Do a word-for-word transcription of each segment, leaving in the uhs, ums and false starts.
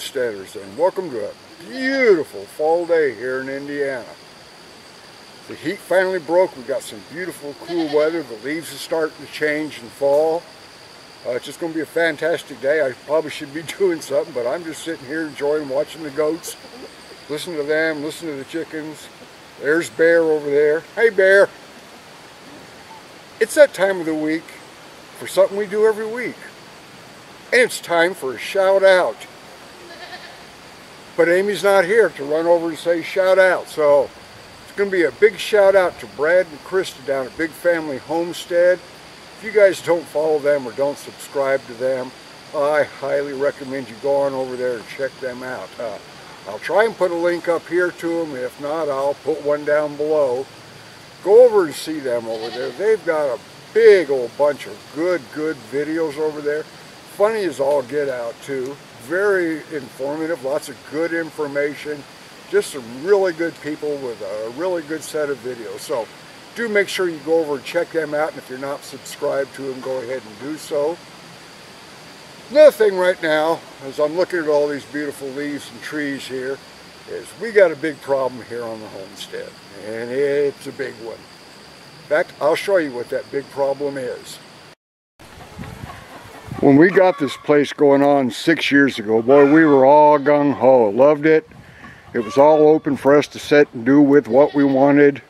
homesteaders, and welcome to a beautiful fall day here in Indiana. The heat finally broke. We got some beautiful cool weather. The leaves are starting to change in fall. Uh, it's just going to be a fantastic day. I probably should be doing something, but I'm just sitting here enjoying watching the goats, listening to them, listening to the chickens. There's Bear over there. Hey Bear! It's that time of the week for something we do every week. And it's time for a shout out. But Amy's not here to run over and say shout out. So it's going to be a big shout out to Brad and Krista down at Big Family Homestead. If you guys don't follow them or don't subscribe to them, I highly recommend you go on over there and check them out. Uh, I'll try and put a link up here to them. If not, I'll put one down below. Go over and see them over there. They've got a big old bunch of good, good videos over there. Funny as all get out too, very informative, lots of good information, just some really good people with a really good set of videos. So do make sure you go over and check them out, and if you're not subscribed to them, go ahead and do so. Another thing right now, as I'm looking at all these beautiful leaves and trees here, is we got a big problem here on the homestead, and it's a big one. In fact, I'll show you what that big problem is. When we got this place going on six years ago, boy, we were all gung-ho, loved it. It was all open for us to sit and do with what we wanted.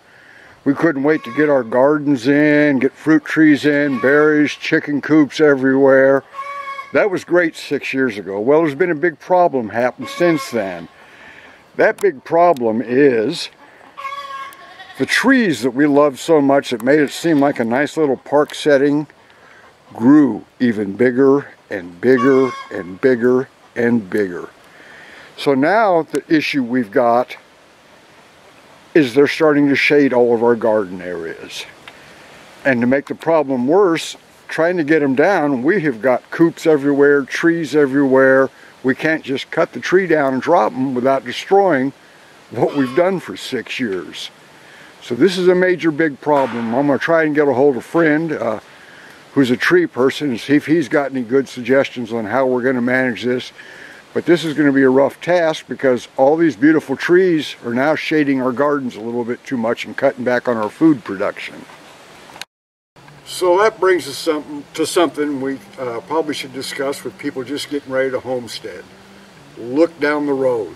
We couldn't wait to get our gardens in, get fruit trees in, berries, chicken coops everywhere. That was great six years ago. Well, there's been a big problem happen since then. That big problem is the trees that we loved so much that made it seem like a nice little park setting grew even bigger and bigger and bigger and bigger. So now the issue we've got is they're starting to shade all of our garden areas. And to make the problem worse, trying to get them down, we have got coops everywhere, trees everywhere. We can't just cut the tree down and drop them without destroying what we've done for six years. So this is a major big problem. I'm going to try and get a hold of a friend uh, who's a tree person and see if he's got any good suggestions on how we're going to manage this. But this is going to be a rough task because all these beautiful trees are now shading our gardens a little bit too much and cutting back on our food production. So that brings us something, to something we uh, probably should discuss with people just getting ready to homestead. Look down the road.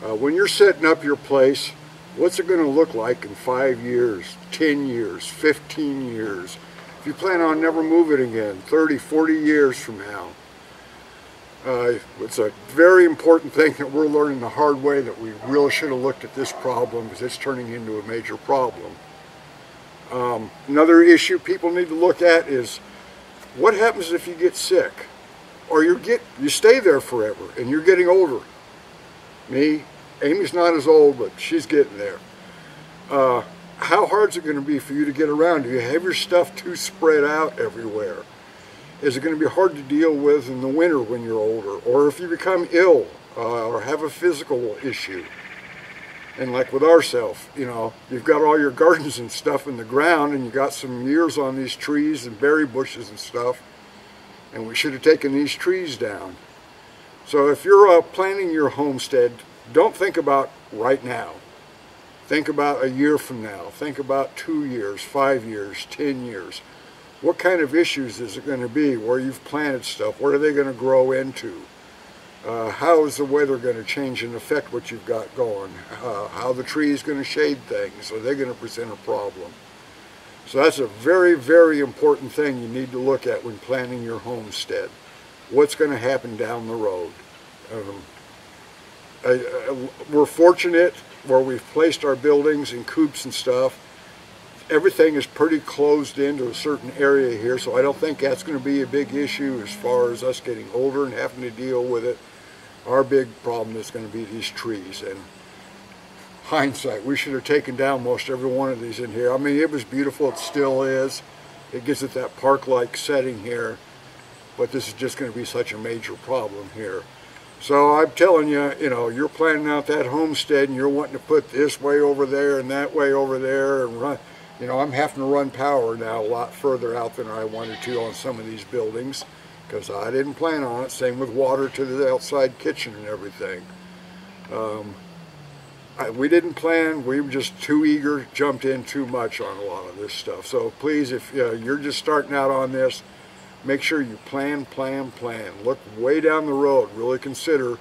Uh, when you're setting up your place, what's it going to look like in five years, ten years, fifteen years? If you plan on never moving again, thirty, forty years from now. Uh, it's a very important thing that we're learning the hard way, that we really should have looked at this problem because it's turning into a major problem. Um, another issue people need to look at is what happens if you get sick or you get you stay there forever and you're getting older. Me, Amy's not as old, but she's getting there. Uh, How hard is it going to be for you to get around? Do you have your stuff too spread out everywhere? Is it going to be hard to deal with in the winter when you're older? Or if you become ill uh, or have a physical issue? And like with ourselves, you know, you've got all your gardens and stuff in the ground and you got some years on these trees and berry bushes and stuff. And we should have taken these trees down. So if you're uh, planning your homestead, don't think about right now. Think about a year from now. Think about two years, five years, ten years. What kind of issues is it going to be where you've planted stuff? What are they going to grow into? Uh, how is the weather going to change and affect what you've got going? Uh, how the tree is going to shade things? Are they going to present a problem? So that's a very, very important thing you need to look at when planning your homestead. What's going to happen down the road? Um, I, I, we're fortunate where we've placed our buildings and coops and stuff. Everything is pretty closed into a certain area here, so I don't think that's going to be a big issue as far as us getting older and having to deal with it. Our big problem is going to be these trees. And hindsight, we should have taken down most every one of these in here. I mean, it was beautiful, it still is. It gives it that park-like setting here, but this is just going to be such a major problem here. So I'm telling you, you know, you're planning out that homestead and you're wanting to put this way over there and that way over there and run, you know, I'm having to run power now a lot further out than I wanted to on some of these buildings because I didn't plan on it. Same with water to the outside kitchen and everything. Um, I, we didn't plan. We were just too eager, jumped in too much on a lot of this stuff. So please, if uh, you're just starting out on this, make sure you plan, plan, plan. Look way down the road. Really consider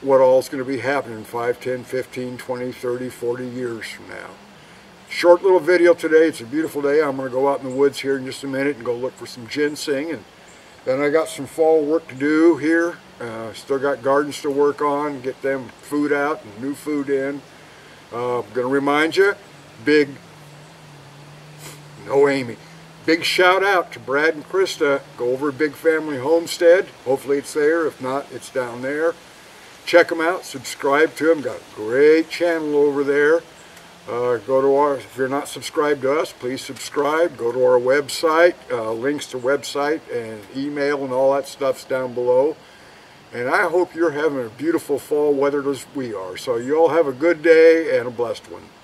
what all is going to be happening five, ten, fifteen, twenty, thirty, forty years from now. Short little video today. It's a beautiful day. I'm going to go out in the woods here in just a minute and go look for some ginseng. And then I got some fall work to do here. Uh, still got gardens to work on, get them food out and new food in. Uh, I'm going to remind you, big, no Amy, big shout out to Brad and Krista. Go over to Big Family Homestead. Hopefully it's there. If not, it's down there. Check them out. Subscribe to them. Got a great channel over there. Uh, go to our, if you're not subscribed to us, please subscribe. Go to our website. Uh, links to website and email and all that stuff's down below. And I hope you're having a beautiful fall weather as we are. So you all have a good day and a blessed one.